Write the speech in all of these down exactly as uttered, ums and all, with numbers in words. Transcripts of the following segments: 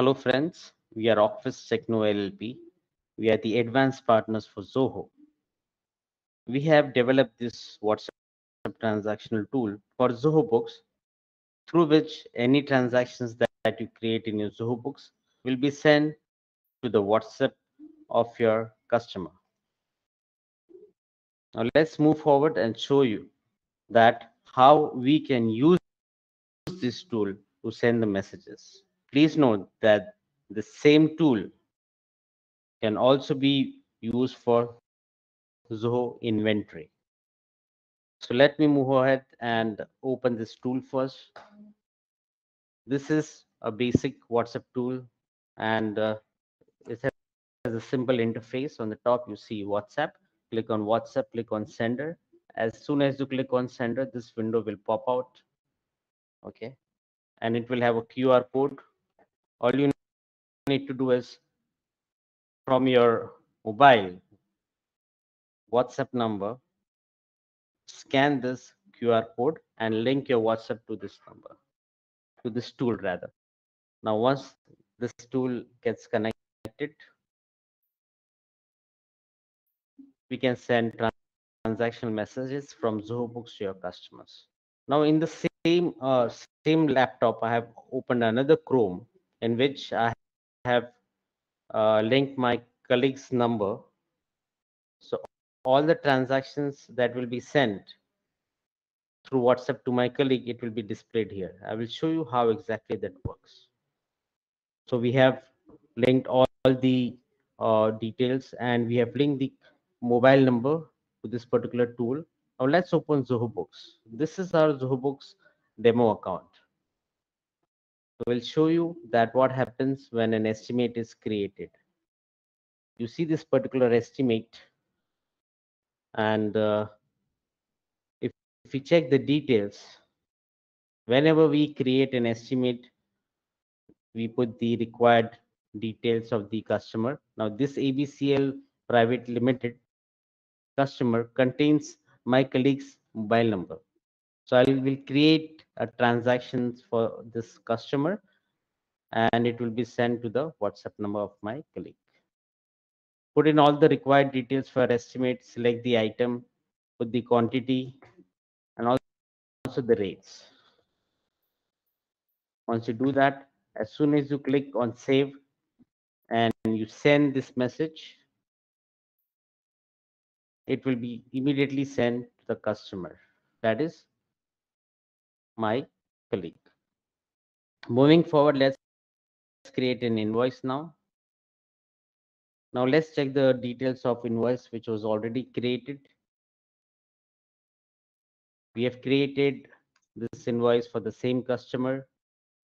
Hello friends, we are Office Techno L L P. We are the advanced partners for Zoho. We have developed this WhatsApp transactional tool for Zoho Books, through which any transactions that, that you create in your Zoho Books will be sent to the WhatsApp of your customer. Now let's move forward and show you that how we can use this tool to send the messages. Please note that the same tool can also be used for Zoho Inventory. So let me move ahead and open this tool first. This is a basic WhatsApp tool, and uh, it has a simple interface. On the top, you see WhatsApp. Click on WhatsApp, click on Sender. As soon as you click on Sender, this window will pop out. Okay. And it will have a Q R code. All you need to do is, from your mobile WhatsApp number, scan this Q R code and link your WhatsApp to this number, to this tool rather. Now, once this tool gets connected, we can send trans transactional messages from Zoho Books to your customers. Now, in the same Same, uh, same laptop, I have opened another Chrome in which I have uh, linked my colleague's number. So all the transactions that will be sent through WhatsApp to my colleague, it will be displayed here. I will show you how exactly that works. So we have linked all, all the uh, details, and we have linked the mobile number to this particular tool. Now let's open Zoho Books. This is our Zoho Books demo account. We'll show you that what happens when an estimate is created. You see this particular estimate, and uh, if, if we check the details, whenever we create an estimate, we put the required details of the customer. Now this A B C L private limited customer contains my colleague's mobile number. So I will create a transaction for this customer, and it will be sent to the WhatsApp number of my colleague. Put in all the required details for estimate, select the item, put the quantity, and also the rates. Once you do that, as soon as you click on save and you send this message, it will be immediately sent to the customer, that is my colleague. Moving forward, let's create an invoice now. Now let's check the details of invoice which was already created. We have created this invoice for the same customer,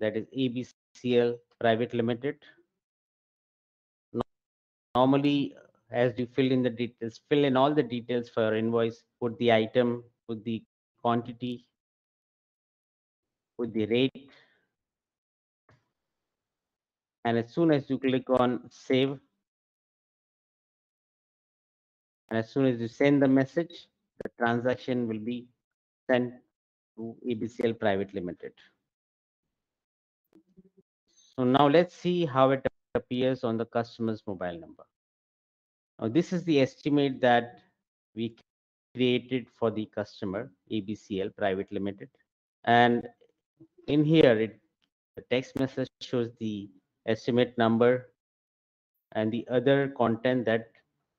that is A B C L Private Limited. Normally, as you fill in the details, fill in all the details for your invoice, put the item, put the quantity, put the rate. And as soon as you click on save, and as soon as you send the message, the transaction will be sent to A B C L Private Limited. So now let's see how it appears on the customer's mobile number. Now, this is the estimate that we created for the customer, A B C L Private Limited. And in here, it, the text message shows the estimate number and the other content that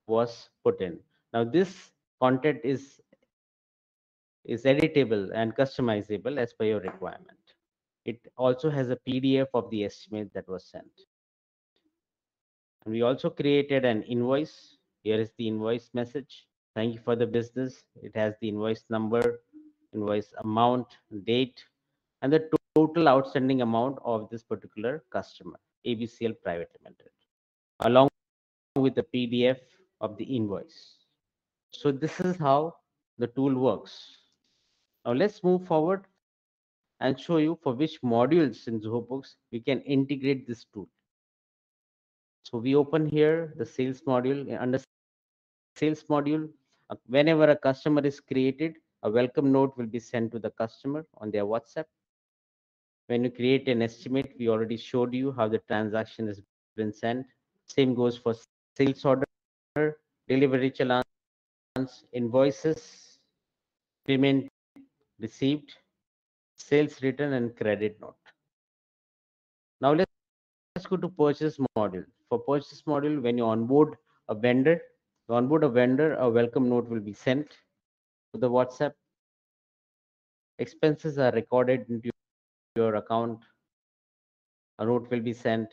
was put in. Now, this content is, is editable and customizable as per your requirement. It also has a P D F of the estimate that was sent. And we also created an invoice. Here is the invoice message. Thank you for the business. It has the invoice number, invoice amount, date, and the total outstanding amount of this particular customer, A B C L Private Limited, along with the P D F of the invoice. So this is how the tool works. Now let's move forward and show you for which modules in Zoho Books we can integrate this tool. So we open here the sales module. Under sales module, whenever a customer is created, a welcome note will be sent to the customer on their WhatsApp. When you create an estimate, we already showed you how the transaction has been sent. Same goes for sales order, delivery challenge, invoices, payment received, sales return, and credit note. Now let's, let's go to purchase module. For purchase module, when you onboard a vendor, you onboard a vendor, a welcome note will be sent to the WhatsApp. Expenses are recorded into your account. A note will be sent.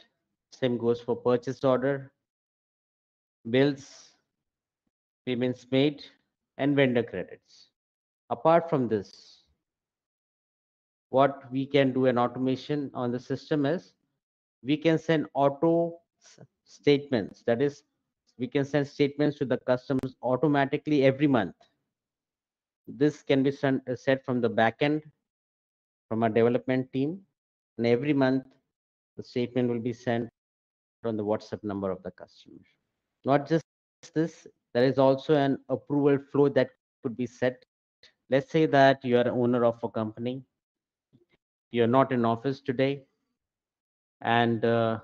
Same goes for purchase order, bills, payments made, and vendor credits. Apart from this, what we can do an automation on the system is we can send auto statements. That is, we can send statements to the customers automatically every month. This can be sent, uh, set from the backend, from our development team, and every month the statement will be sent from the WhatsApp number of the customer. Not just this, there is also an approval flow that could be set. Let's say that you are owner of a company, you're not in office today, and uh,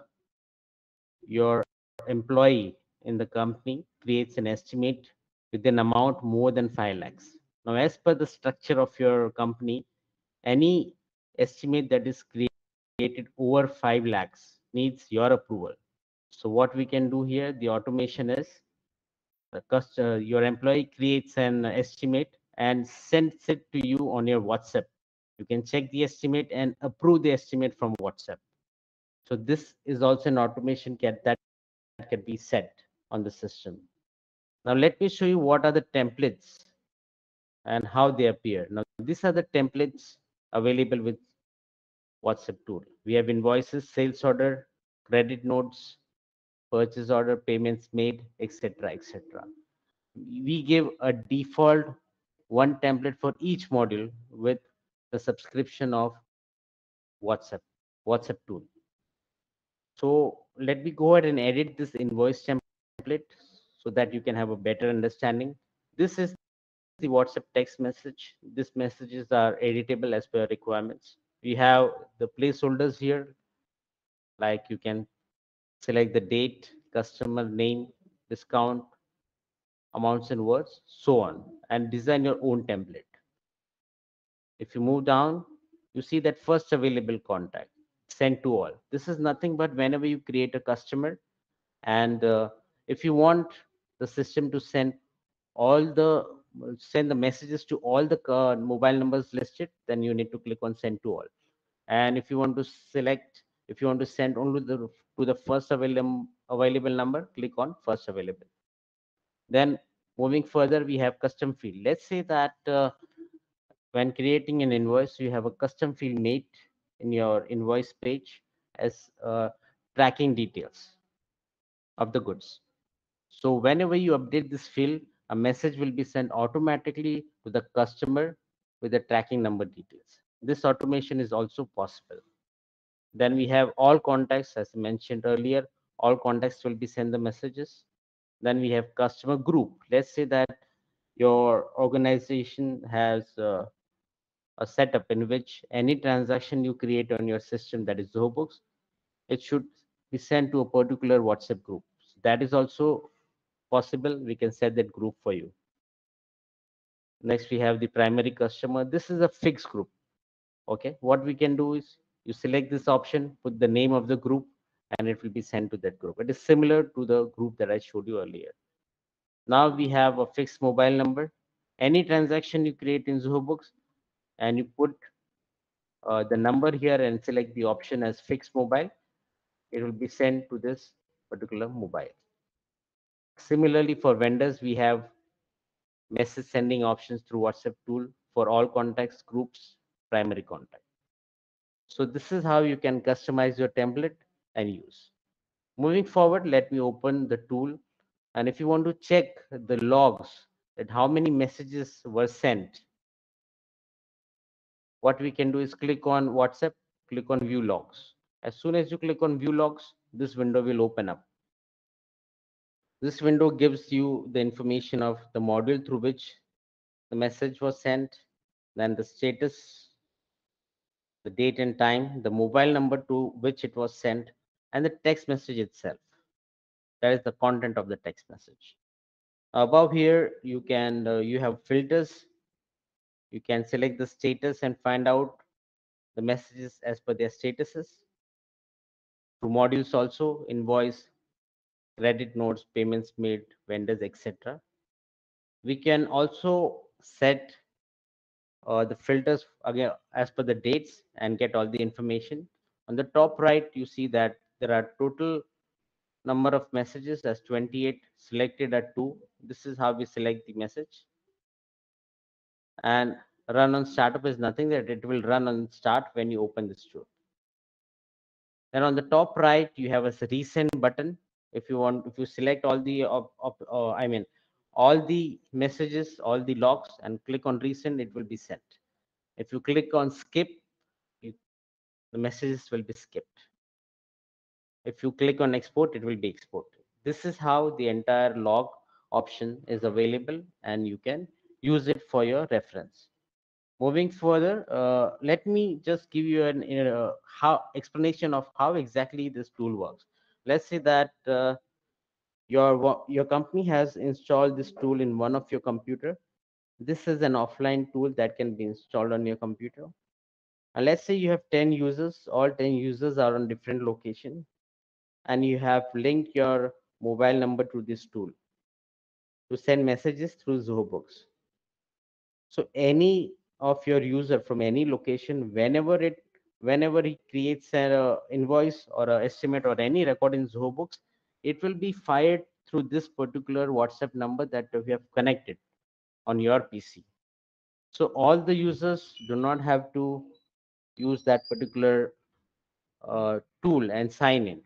your employee in the company creates an estimate with an amount more than five lakhs. Now, as per the structure of your company, any estimate that is created over five lakhs needs your approval. So what we can do here, the automation is the customer, your employee creates an estimate and sends it to you on your WhatsApp. You can check the estimate and approve the estimate from WhatsApp. So this is also an automation that can be set on the system. Now let me show you what are the templates and how they appear. Now these are the templates available with WhatsApp tool. We have invoices, sales order, credit notes, purchase order, payments made, et cetera, et cetera. We give a default one template for each module with the subscription of WhatsApp, WhatsApp tool. So let me go ahead and edit this invoice template so that you can have a better understanding. This is the WhatsApp text message. These messages are editable as per requirements. We have the placeholders here, like you can select the date, customer name, discount, amounts and words, so on, and design your own template. If you move down, you see that first available contact, sent to all. This is nothing but whenever you create a customer, and uh, if you want the system to send all the send the messages to all the uh, mobile numbers listed, then you need to click on send to all. And if you want to select, if you want to send only the, to the first available available number, click on first available. Then moving further, we have custom field. Let's say that uh, when creating an invoice, you have a custom field made in your invoice page as uh, tracking details of the goods. So whenever you update this field, a message will be sent automatically to the customer with the tracking number details. This automation is also possible. Then we have all contacts, as I mentioned earlier, all contacts will be sent the messages. Then we have customer group. Let's say that your organization has uh, a setup in which any transaction you create on your system, that is Zoho Books, it should be sent to a particular WhatsApp group. So that is also possible. We can set that group for you. Next, we have the primary customer. This is a fixed group. Okay, what we can do is you select this option, put the name of the group, and it will be sent to that group. It is similar to the group that I showed you earlier. Now we have a fixed mobile number. Any transaction you create in Zoho Books, and you put uh, the number here and select the option as fixed mobile, it will be sent to this particular mobile. Similarly, for vendors, we have message sending options through WhatsApp tool for all contacts, groups, primary contact. So this is how you can customize your template and use. Moving forward, let me open the tool. And if you want to check the logs, that how many messages were sent, what we can do is click on WhatsApp, click on view logs. As soon as you click on view logs, this window will open up. This window gives you the information of the module through which the message was sent, then the status, the date and time, the mobile number to which it was sent, and the text message itself. That is the content of the text message. Above here, you can uh, you have filters. You can select the status and find out the messages as per their statuses. Through modules also, invoice, credit notes, payments made, vendors, et cetera. We can also set uh, the filters again as per the dates and get all the information. On the top right, you see that there are total number of messages as twenty-eight, selected at two. This is how we select the message. And run on startup is nothing, that it will run on start when you open this tool. Then on the top right, you have a recent button. If you want, if you select all the, of, of, uh, I mean, all the messages, all the logs, and click on recent, it will be sent. If you click on skip, you, the messages will be skipped. If you click on export, it will be exported. This is how the entire log option is available, and you can use it for your reference. Moving further, uh, let me just give you an uh, how explanation of how exactly this tool works. Let's say that uh, your your company has installed this tool in one of your computer. This is an offline tool that can be installed on your computer. And let's say you have ten users. All ten users are on different location, and you have linked your mobile number to this tool to send messages through Zoho Books. So any of your user from any location, whenever it, whenever he creates an uh, invoice or an estimate or any record in Zoho Books, it will be fired through this particular WhatsApp number that we have connected on your P C. So all the users do not have to use that particular uh, tool and sign in.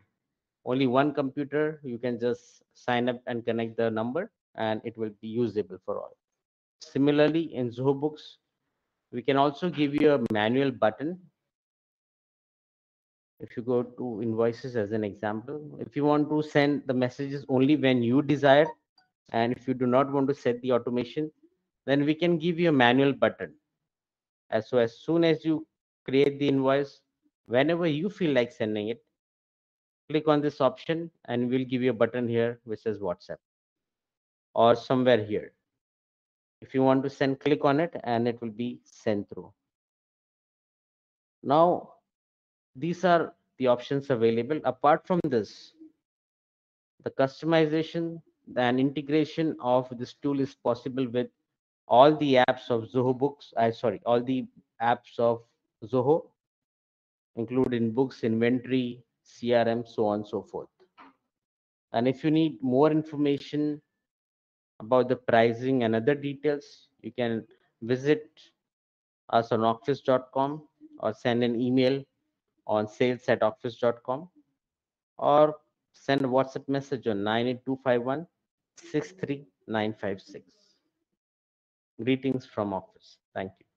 Only one computer, you can just sign up and connect the number, and it will be usable for all. Similarly, in Zoho Books, we can also give you a manual button. If you go to invoices as an example, if you want to send the messages only when you desire, and if you do not want to set the automation, then we can give you a manual button. And so as soon as you create the invoice, whenever you feel like sending it, click on this option and we'll give you a button here which says WhatsApp, or somewhere here. If you want to send, click on it and it will be sent through. Now, these are the options available. Apart from this, the customization and integration of this tool is possible with all the apps of Zoho Books. I sorry, all the apps of Zoho, including Books, Inventory, C R M, so on and so forth. And if you need more information about the pricing and other details, you can visit us on octfis dot com or send an email on sales at octfis dot com, or send a WhatsApp message on nine eight two five one six three nine five six. Greetings from Octfis. Thank you.